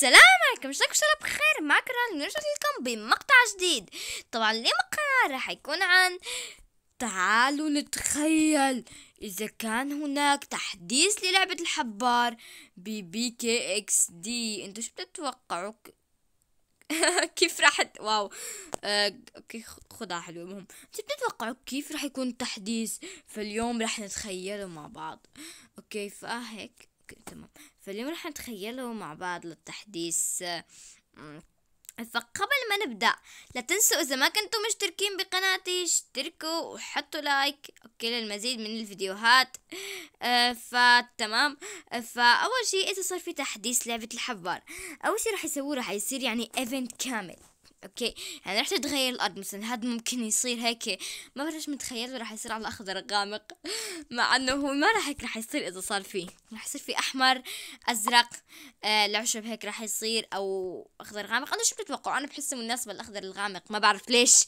السلام عليكم، شلونكم؟ ان شاء الله بخير. معكم راني ورجعت لكم بمقطع جديد. طبعا اليوم مقطع راح يكون عن تعالوا نتخيل اذا كان هناك تحديث للعبة الحبار بPk Xd. انتو شو بتتوقعوا كيف راح واو اوكي خدها حلوه. المهم انتو بتتوقعوا كيف راح يكون التحديث، فاليوم راح نتخيله مع بعض. اوكي فهيك تمام، فاليوم رح نتخيله مع بعض للتحديث. فقبل ما نبدأ لا تنسوا إذا ما كنتم مشتركين بقناتي اشتركوا وحطوا لايك اوكي للمزيد من الفيديوهات. فتمام، فأول شيء إذا صار في تحديث لعبة الحبار، أول شيء رح يسووه رح يصير يعني ايفنت كامل. اوكي يعني رح تتغير الارض، مثلا هذا ممكن يصير هيك، ما بعرف متخيله رح يصير على اخضر غامق، مع انه هو ما رح هيك رح يصير. اذا صار فيه رح يصير في احمر ازرق العشب هيك رح يصير، او اخضر غامق. انا شو بتتوقعوا؟ انا بحسه مناسبه الاخضر الغامق، ما بعرف ليش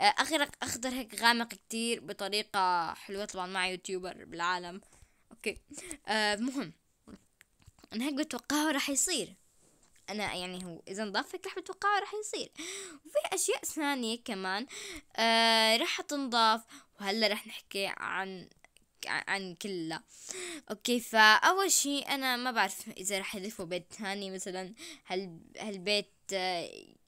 اغرق اخضر هيك غامق كتير بطريقه حلوه. طبعا مع يوتيوبر بالعالم. اوكي المهم انا هيك بتوقعه رح يصير. انا يعني هو اذا انضاف هيك رح بتوقعه رح يصير، وفي اشياء ثانيه كمان رح تنضاف، وهلا رح نحكي عن كلها. اوكي فاول شيء انا ما بعرف اذا رح يضيفوا بيت ثاني، مثلا هالبيت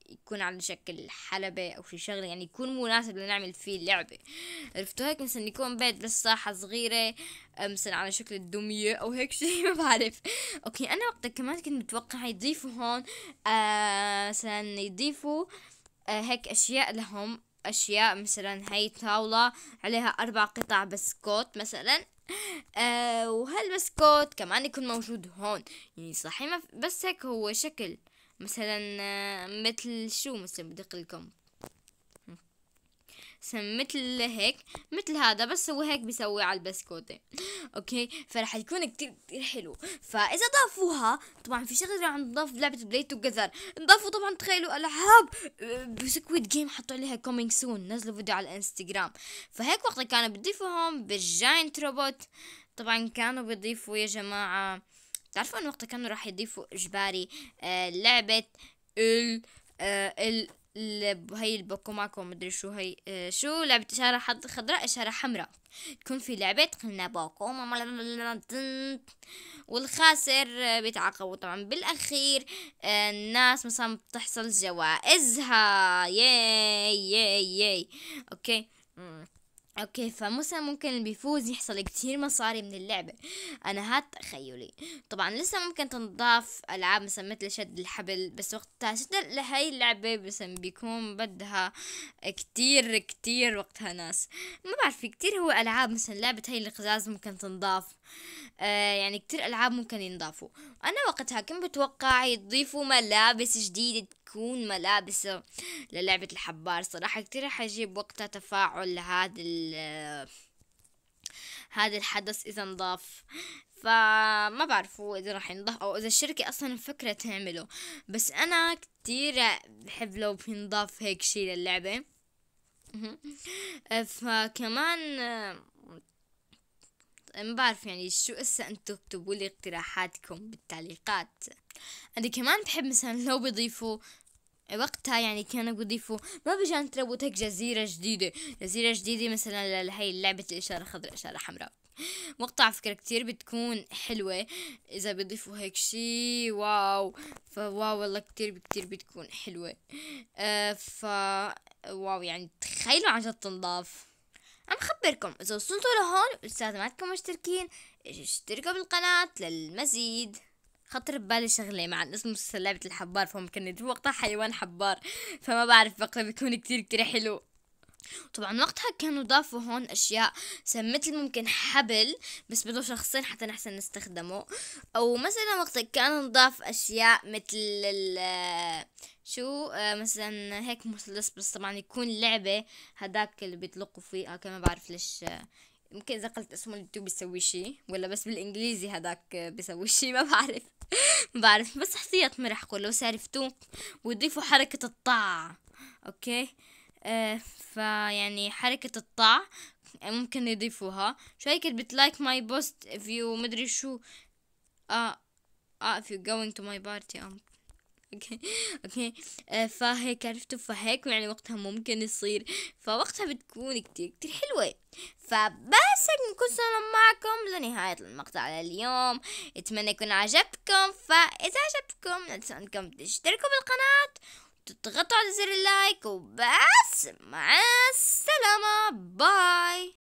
يكون على شكل حلبة او شي شغله، يعني يكون مناسب لنعمل فيه اللعبة. عرفتوا هيك مثلا يكون بيت بس ساحة صغيرة مثلا على شكل الدمية او هيك شي، ما بعرف. اوكي انا وقتها كمان كنت متوقع يضيفوا هون مثلا يضيفوا هيك اشياء لهم، اشياء مثلا هاي طاولة عليها 4 قطع بسكوت مثلا، وهالبسكوت كمان يكون موجود هون. يعني صحيح ما بس هيك هو شكل مثلا مثل شو، مثلا بدي اقول لكم مثل هيك، مثل هذا بس هو هيك بيسوي على البسكوتة. اوكي فرح يكون كتير كتير حلو. فاذا ضافوها طبعا في شغله رح نضاف لعبه بلاي توجذر، نضافوا طبعا تخيلوا العاب بسكويد جيم حطوا عليها كومينج سون، نزلوا فيديو على الانستغرام. فهيك وقتها كانوا بيضيفوهم بالجاينت روبوت. طبعا كانوا بيضيفوا يا جماعه، تعرفوا ان وقتها كانوا راح يضيفوا اجباري لعبة هي البوكوماكو مدري شو، هي شو لعبة اشارة خضراء اشارة حمراء، تكون في لعبة قلنا بوكوما والخاسر بيتعاقب. طبعا بالاخير الناس مثلا بتحصل جوائزها. ياي ياي ياي اوكي اوكي فمثلا ممكن اللي بيفوز يحصل كتير مصاري من اللعبة. انا هاد تخيلي. طبعا لسه ممكن تنضاف العاب مثلا مثل شد الحبل، بس وقتها شد هاي اللعبة مثلا بيكون بدها كتير كتير وقتها ناس، ما بعرف كتير هو العاب. مثلا لعبة هاي القزاز ممكن تنضاف، يعني كتير العاب ممكن ينضافوا. انا وقتها كنت بتوقع يضيفوا ملابس جديدة، تكون ملابس للعبة الحبار. صراحة كتير رح يجيب وقتها تفاعل لهذا هذا الحدث اذا انضاف. فما بعرفوا اذا رح ينضاف او اذا الشركة اصلا مفكرة تعمله، بس انا كتير بحب لو بينضاف هيك شي للعبة. فكمان ما بعرف يعني شو، هسه انتو اكتبوا لي اقتراحاتكم بالتعليقات. انا كمان بحب مثلا لو بيضيفوا وقتها، يعني كانوا بيضيفوا ما بيجان تروت هيك جزيرة جديدة مثلا لهي اللعبة الاشارة خضراء اشارة حمراء. مقطع فكرة كتير بتكون حلوة اذا بيضيفوا هيك شي. واو فواو والله كتير بتكون حلوة. واو يعني تخيلوا عن جد تنضاف. عم خبركم اذا وصلتوا لهون لساتكم ماتكم مشتركين، اشتركوا بالقناة للمزيد. خطر ببالي شغله مع الاسم مسلسل لعبة الحبار، فممكن يضيفوا وقتها حيوان حبار، فما بعرف وقتها بيكون كتير حلو. طبعا وقتها كانوا ضافوا هون اشياء مثل ممكن حبل بس بده شخصين حتى نحسن نستخدمه، او مثلا وقتها كان نضاف اشياء مثل شو مثلا هيك مثلث، بس طبعا يكون لعبة هداك اللي بيطلقوا فيه. ما بعرف ليش، ممكن اذا قلت اسمه اليوتيوب بيسوي شي، ولا بس بالانجليزي هداك بيسوي شي، ما بعرف بس حسيت مرحكوا لو سارفتوه ويضيفوا حركة الطاع. اوكي فيعني حركة الطاع ممكن يضيفوها. شو هيك بتلايك ماي بوست if you مدري شو if you going to my party اوكي فهيك عرفتوا، فهيك يعني وقتها ممكن يصير، فوقتها بتكون كتير كتير حلوة. فبس هيك نكون صرنا معكم لنهاية المقطع لليوم، اتمنى يكون عجبكم. فاذا عجبكم لا تنسوا انكم تشتركوا بالقناة وتضغطوا على زر اللايك، وبس مع السلامة، باي.